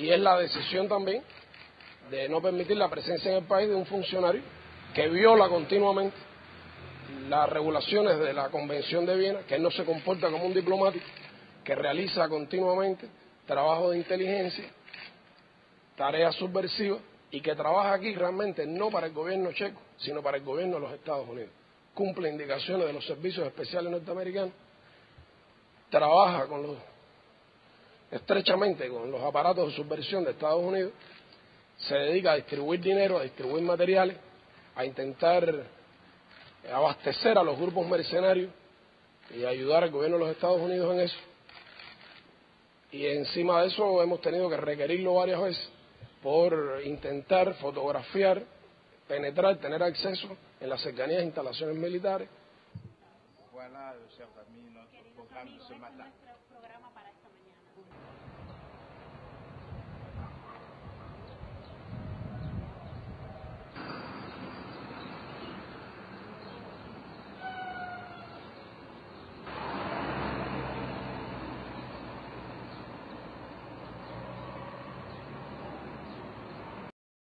y es la decisión también de no permitir la presencia en el país de un funcionario que viola continuamente las regulaciones de la Convención de Viena, que no se comporta como un diplomático, que realiza continuamente trabajo de inteligencia, tareas subversivas, y que trabaja aquí realmente no para el gobierno checo, sino para el gobierno de los Estados Unidos. Cumple indicaciones de los servicios especiales norteamericanos, trabaja con estrechamente con los aparatos de subversión de Estados Unidos, se dedica a distribuir dinero, a distribuir materiales, a intentar abastecer a los grupos mercenarios y ayudar al gobierno de los Estados Unidos en eso. Y encima de eso hemos tenido que requerirlo varias veces por intentar fotografiar, penetrar, tener acceso en las cercanías de instalaciones militares. Voilà, chers amis, notre programme de ce matin.